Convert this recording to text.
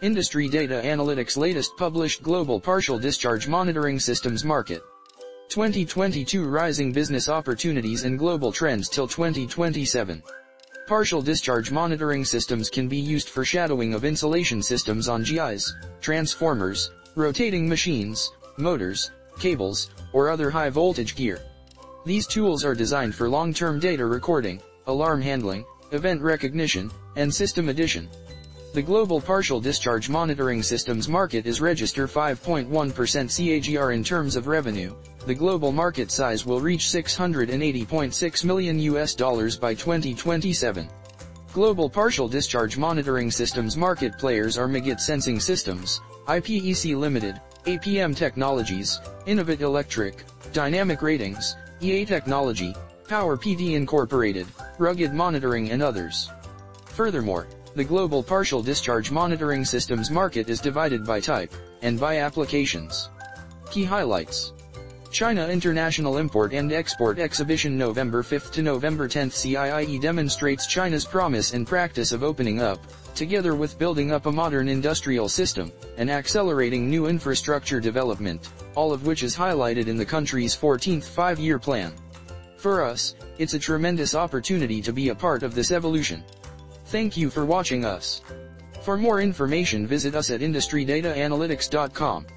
Industry Data Analytics latest published Global Partial Discharge Monitoring Systems Market 2022 Rising Business Opportunities and Global Trends till 2027. Partial discharge monitoring systems can be used for shadowing of insulation systems on GIs, transformers, rotating machines, motors, cables, or other high-voltage gear. These tools are designed for long-term data recording, alarm handling, event recognition, and system addition. The global partial discharge monitoring systems market is register 5.1% CAGR in terms of revenue. The global market size will reach $680.6 million by 2027. Global partial discharge monitoring systems market players are MEGIT Sensing Systems, IPEC Limited, APM Technologies, Innovate Electric, Dynamic Ratings, EA Technology, Power PD Incorporated, Rugged Monitoring and others. Furthermore, the global partial discharge monitoring systems market is divided by type, and by applications. Key highlights. China International Import and Export Exhibition November 5 to November 10 CIIE demonstrates China's promise and practice of opening up, together with building up a modern industrial system, and accelerating new infrastructure development, all of which is highlighted in the country's 14th five-year plan. For us, it's a tremendous opportunity to be a part of this evolution. Thank you for watching us. For more information visit us at industrydataanalytics.com.